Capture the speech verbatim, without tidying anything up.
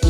cas.